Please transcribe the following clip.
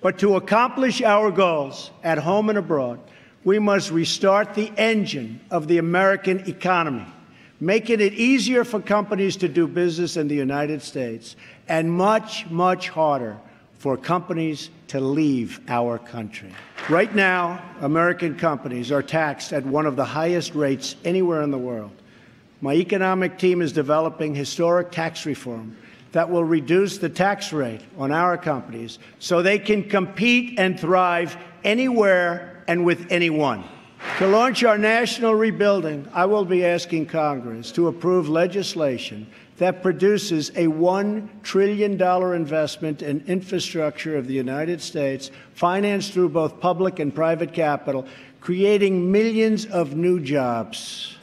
But to accomplish our goals at home and abroad, we must restart the engine of the American economy, making it easier for companies to do business in the United States and much, much harder for companies to leave our country. Right now, American companies are taxed at one of the highest rates anywhere in the world. My economic team is developing historic tax reform that will reduce the tax rate on our companies so they can compete and thrive anywhere and with anyone. To launch our national rebuilding, I will be asking Congress to approve legislation that produces a $1 trillion investment in infrastructure of the United States, financed through both public and private capital, creating millions of new jobs.